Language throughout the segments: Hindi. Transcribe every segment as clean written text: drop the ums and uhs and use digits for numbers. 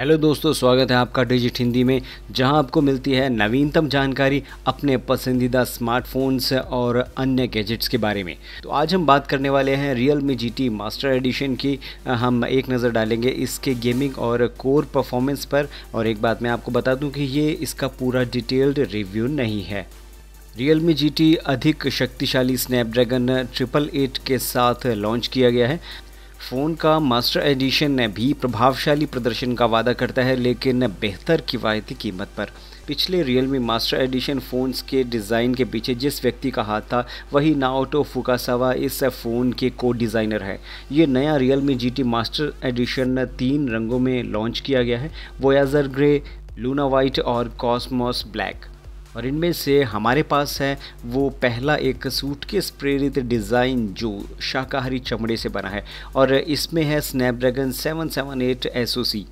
हेलो दोस्तों, स्वागत है आपका डिजिट हिंदी में, जहां आपको मिलती है नवीनतम जानकारी अपने पसंदीदा स्मार्टफोन्स और अन्य गैजेट्स के बारे में। तो आज हम बात करने वाले हैं Realme GT मास्टर एडिशन की। हम एक नज़र डालेंगे इसके गेमिंग और कोर परफॉर्मेंस पर, और एक बात मैं आपको बता दूं कि ये इसका पूरा डिटेल्ड रिव्यू नहीं है। Realme GT अधिक शक्तिशाली स्नैपड्रैगन 888 के साथ लॉन्च किया गया है। फ़ोन का मास्टर एडिशन भी प्रभावशाली प्रदर्शन का वादा करता है, लेकिन बेहतर किफ़ायती कीमत पर। पिछले Realme मास्टर एडिशन फ़ोन्स के डिज़ाइन के पीछे जिस व्यक्ति का हाथ था, वही नाओटो फुकासावा इस फ़ोन के को डिज़ाइनर है। ये नया Realme GT मास्टर एडिशन 3 रंगों में लॉन्च किया गया है, वोयाजर ग्रे, लूना वाइट और कॉस्मोस ब्लैक। और इनमें से हमारे पास है वो पहला एक सूटकेस प्रेरित डिज़ाइन जो शाकाहारी चमड़े से बना है, और इसमें है स्नैपड्रैगन 778 SoC।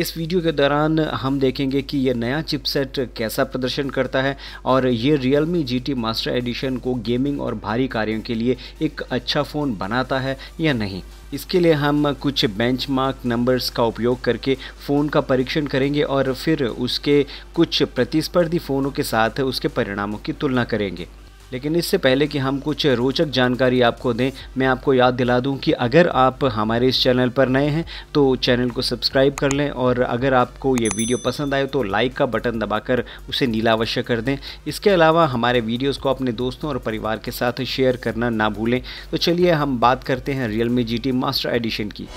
इस वीडियो के दौरान हम देखेंगे कि यह नया चिपसेट कैसा प्रदर्शन करता है, और ये Realme GT मास्टर एडिशन को गेमिंग और भारी कार्यों के लिए एक अच्छा फ़ोन बनाता है या नहीं। इसके लिए हम कुछ बेंचमार्क नंबर्स का उपयोग करके फ़ोन का परीक्षण करेंगे और फिर उसके कुछ प्रतिस्पर्धी फ़ोनों के साथ उसके परिणामों की तुलना करेंगे। लेकिन इससे पहले कि हम कुछ रोचक जानकारी आपको दें, मैं आपको याद दिला दूं कि अगर आप हमारे इस चैनल पर नए हैं तो चैनल को सब्सक्राइब कर लें, और अगर आपको ये वीडियो पसंद आए तो लाइक का बटन दबाकर उसे नीला अवश्य कर दें। इसके अलावा हमारे वीडियोस को अपने दोस्तों और परिवार के साथ शेयर करना ना भूलें। तो चलिए हम बात करते हैं Realme GT मास्टर एडिशन की।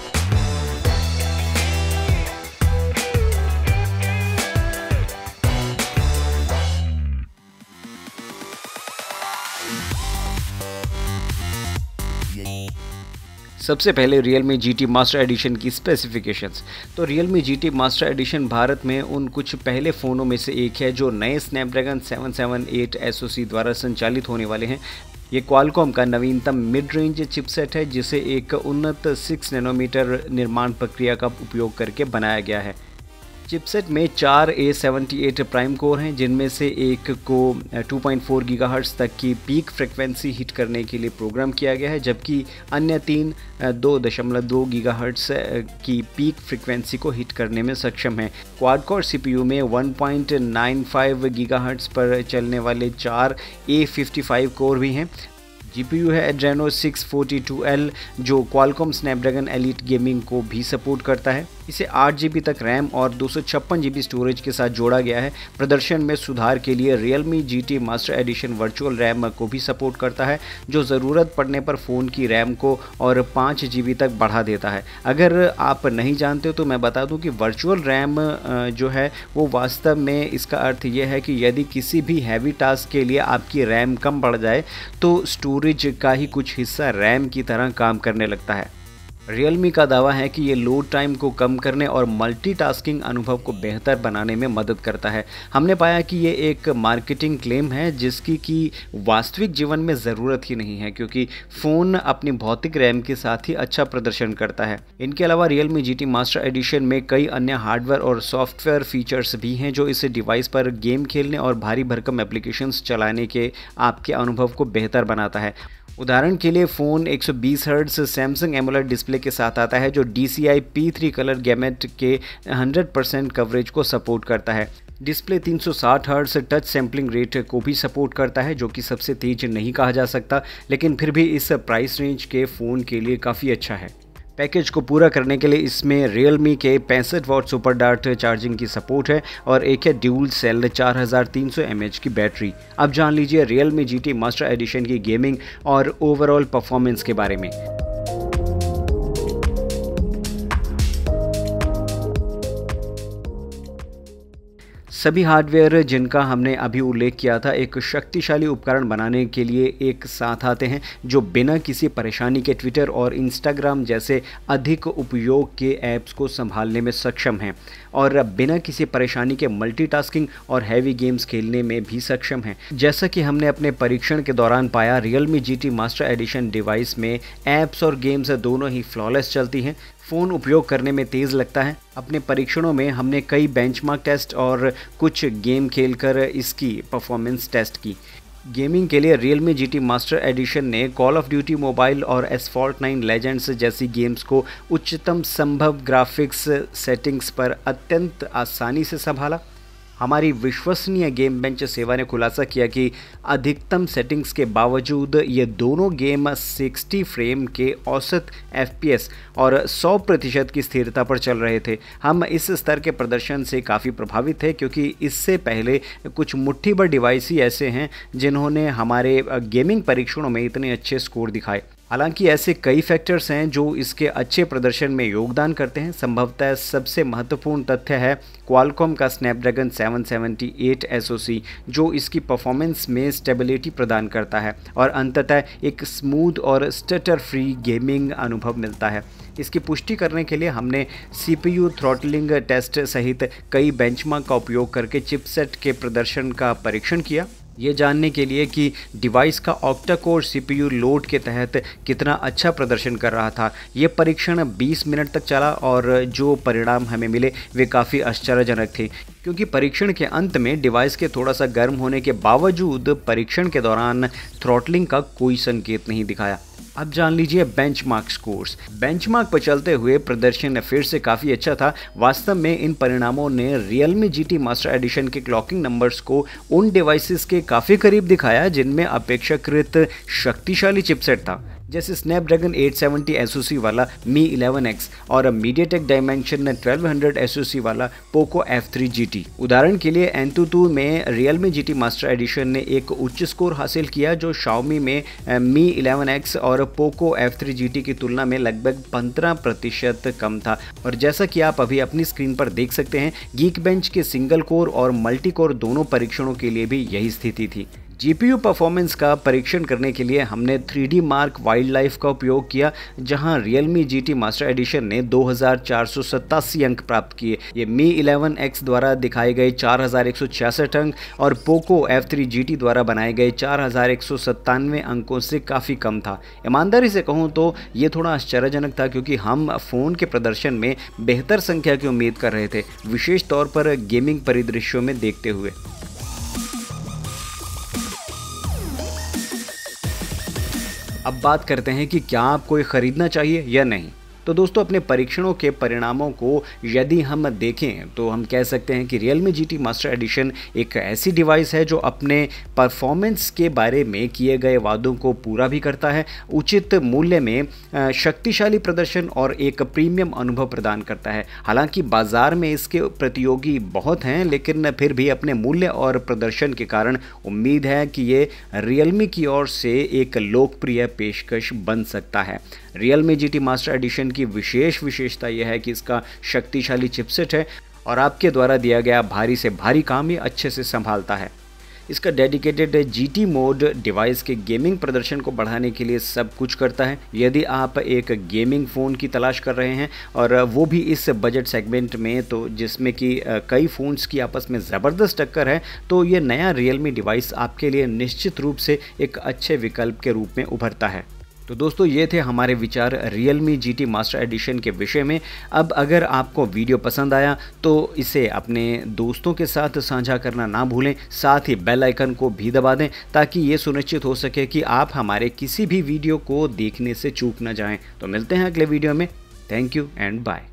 सबसे पहले Realme GT मास्टर एडिशन की स्पेसिफिकेशंस। तो Realme GT master edition Bharat में उन कुछ पहले फ़ोनों में से एक है जो नए स्नैपड्रैगन 778 SoC द्वारा संचालित होने वाले हैं। ये क्वालकॉम का नवीनतम मिड रेंज चिपसेट है, जिसे एक उन्नत 6 नैनोमीटर निर्माण प्रक्रिया का उपयोग करके बनाया गया है। चिपसेट में 4 A78 प्राइम कोर हैं, जिनमें से एक को 2.4 गीगाहर्ट्ज़ तक की पीक फ्रिक्वेंसी हिट करने के लिए प्रोग्राम किया गया है, जबकि अन्य 3 2.2 गीगाहर्ट्ज़ की पीक फ्रिक्वेंसी को हिट करने में सक्षम है। क्वाड कोर CPU में 1.95 गीगाहर्ट्ज़ पर चलने वाले 4 A55 कोर भी हैं। GPU है एड्रेनो 642L, जो क्वालकॉम स्नैपड्रैगन एलीट गेमिंग को भी सपोर्ट करता है। इसे 8GB तक रैम और 256GB स्टोरेज के साथ जोड़ा गया है। प्रदर्शन में सुधार के लिए Realme GT master edition virtual RAM को भी सपोर्ट करता है, जो ज़रूरत पड़ने पर फ़ोन की रैम को और 5GB तक बढ़ा देता है। अगर आप नहीं जानते तो मैं बता दूं कि वर्चुअल रैम जो है वो वास्तव में इसका अर्थ यह है कि यदि किसी भी हैवी टास्क के लिए आपकी रैम कम पड़ जाए तो स्टोरेज का ही कुछ हिस्सा रैम की तरह काम करने लगता है। Realme का दावा है कि ये लोड टाइम को कम करने और मल्टीटास्किंग अनुभव को बेहतर बनाने में मदद करता है। हमने पाया कि ये एक मार्केटिंग क्लेम है जिसकी कि वास्तविक जीवन में ज़रूरत ही नहीं है, क्योंकि फ़ोन अपनी भौतिक रैम के साथ ही अच्छा प्रदर्शन करता है। इनके अलावा Realme GT मास्टर एडिशन में कई अन्य हार्डवेयर और सॉफ्टवेयर फीचर्स भी हैं जो इस डिवाइस पर गेम खेलने और भारी भरकम एप्लीकेशंस चलाने के आपके अनुभव को बेहतर बनाता है। उदाहरण के लिए phone 120 hertz Samsung AMOLED display के साथ आता है, जो DCI-P3 कलर गैमेट के 100% कवरेज को सपोर्ट करता है। Display 360 hertz touch sampling rate को भी सपोर्ट करता है, जो कि सबसे तेज नहीं कहा जा सकता, लेकिन फिर भी इस प्राइस रेंज के फ़ोन के लिए काफ़ी अच्छा है। पैकेज को पूरा करने के लिए इसमें Realme के 65W सुपर डार्ट चार्जिंग की सपोर्ट है, और एक है ड्यूल सेल 4300 mAh की बैटरी। अब जान लीजिए Realme GT मास्टर एडिशन की गेमिंग और ओवरऑल परफॉर्मेंस के बारे में। सभी हार्डवेयर जिनका हमने अभी उल्लेख किया था एक शक्तिशाली उपकरण बनाने के लिए एक साथ आते हैं, जो बिना किसी परेशानी के ट्विटर और इंस्टाग्राम जैसे अधिक उपयोग के ऐप्स को संभालने में सक्षम हैं, और बिना किसी परेशानी के मल्टीटास्किंग और हैवी गेम्स खेलने में भी सक्षम हैं। जैसा कि हमने अपने परीक्षण के दौरान पाया, Realme GT master edition device में ऐप्स और गेम्स दोनों ही फ्लॉलेस चलती हैं। फ़ोन उपयोग करने में तेज़ लगता है। अपने परीक्षणों में हमने कई बेंचमार्क टेस्ट और कुछ गेम खेलकर इसकी परफॉर्मेंस टेस्ट की। गेमिंग के लिए Realme GT मास्टर एडिशन ने कॉल ऑफ ड्यूटी मोबाइल और एसफॉल्ट 9 लेजेंड्स जैसी गेम्स को उच्चतम संभव ग्राफिक्स सेटिंग्स पर अत्यंत आसानी से संभाला। हमारी विश्वसनीय गेम बेंच सेवा ने खुलासा किया कि अधिकतम सेटिंग्स के बावजूद ये दोनों गेम 60 फ्रेम के औसत FPS और 100% की स्थिरता पर चल रहे थे। हम इस स्तर के प्रदर्शन से काफ़ी प्रभावित थे क्योंकि इससे पहले कुछ मुट्ठी भर डिवाइस ही ऐसे हैं जिन्होंने हमारे गेमिंग परीक्षणों में इतने अच्छे स्कोर दिखाए। हालांकि ऐसे कई फैक्टर्स हैं जो इसके अच्छे प्रदर्शन में योगदान करते हैं। संभवतः सबसे महत्वपूर्ण तथ्य है क्वालकॉम का स्नैपड्रैगन 778 SoC जो इसकी परफॉर्मेंस में स्टेबिलिटी प्रदान करता है और अंततः एक स्मूथ और स्टटर फ्री गेमिंग अनुभव मिलता है। इसकी पुष्टि करने के लिए हमने CPU थ्रॉटलिंग टेस्ट सहित कई बेंचमार्क का उपयोग करके चिपसेट के प्रदर्शन का परीक्षण किया, ये जानने के लिए कि डिवाइस का ऑक्टा कोर CPU लोड के तहत कितना अच्छा प्रदर्शन कर रहा था। ये परीक्षण 20 मिनट तक चला और जो परिणाम हमें मिले वे काफ़ी आश्चर्यजनक थे क्योंकि परीक्षण के अंत में डिवाइस के थोड़ा सा गर्म होने के बावजूद परीक्षण के दौरान थ्रॉटलिंग का कोई संकेत नहीं दिखाया। अब जान लीजिए बेंचमार्क स्कोर्स। बेंचमार्क पर चलते हुए प्रदर्शन फिर से काफ़ी अच्छा था। वास्तव में इन परिणामों ने Realme GT मास्टर एडिशन के क्लॉकिंग नंबर्स को उन डिवाइसेस के काफ़ी करीब दिखाया जिनमें अपेक्षाकृत शक्तिशाली चिपसेट था, जैसे स्नैपड्रैगन 870 SoC वाला Mi 11X और MediaTek Dimensity 1200 SoC वाला Poco F3 GT। उदाहरण के लिए AnTuTu में Realme GT Master Edition ने एक उच्च स्कोर हासिल किया जो Xiaomi में Mi 11X और Poco F3 GT की तुलना में लगभग 15% कम था। और जैसा कि आप अभी अपनी स्क्रीन पर देख सकते हैं, Geekbench के सिंगल कोर और मल्टी कोर दोनों परीक्षणों के लिए भी यही स्थिति थी। GPU परफॉर्मेंस का परीक्षण करने के लिए हमने 3DMark वाइल्ड लाइफ का उपयोग किया, जहां Realme GT मास्टर एडिशन ने 2487 अंक प्राप्त किए। ये Mi 11X द्वारा दिखाए गए 4166 अंक और Poco F3 GT द्वारा बनाए गए 4197 अंकों से काफ़ी कम था। ईमानदारी से कहूँ तो ये थोड़ा आश्चर्यजनक था क्योंकि हम फ़ोन के प्रदर्शन में बेहतर संख्या की उम्मीद कर रहे थे, विशेष तौर पर गेमिंग परिदृश्यों में देखते हुए। अब बात करते हैं कि क्या आपको ये ख़रीदना चाहिए या नहीं। तो दोस्तों, अपने परीक्षणों के परिणामों को यदि हम देखें तो हम कह सकते हैं कि Realme GT मास्टर एडिशन एक ऐसी डिवाइस है जो अपने परफॉर्मेंस के बारे में किए गए वादों को पूरा भी करता है, उचित मूल्य में शक्तिशाली प्रदर्शन और एक प्रीमियम अनुभव प्रदान करता है। हालांकि बाज़ार में इसके प्रतियोगी बहुत हैं, लेकिन फिर भी अपने मूल्य और प्रदर्शन के कारण उम्मीद है कि ये Realme की ओर से एक लोकप्रिय पेशकश बन सकता है। Realme GT मास्टर एडिशन की विशेषता यह है कि इसका शक्तिशाली चिपसेट है और आपके द्वारा दिया गया भारी से भारी काम ये अच्छे से संभालता है। इसका डेडिकेटेड GT मोड डिवाइस के गेमिंग प्रदर्शन को बढ़ाने के लिए सब कुछ करता है। यदि आप एक गेमिंग फ़ोन की तलाश कर रहे हैं और वो भी इस बजट सेगमेंट में, तो जिसमें कि कई फ़ोन्स की आपस में ज़बरदस्त टक्कर है, तो ये नया Realme डिवाइस आपके लिए निश्चित रूप से एक अच्छे विकल्प के रूप में उभरता है। तो दोस्तों, ये थे हमारे विचार Realme GT मास्टर एडिशन के विषय में। अब अगर आपको वीडियो पसंद आया तो इसे अपने दोस्तों के साथ साझा करना ना भूलें, साथ ही बेल आइकन को भी दबा दें ताकि ये सुनिश्चित हो सके कि आप हमारे किसी भी वीडियो को देखने से चूक ना जाएं। तो मिलते हैं अगले वीडियो में। Thank you and bye.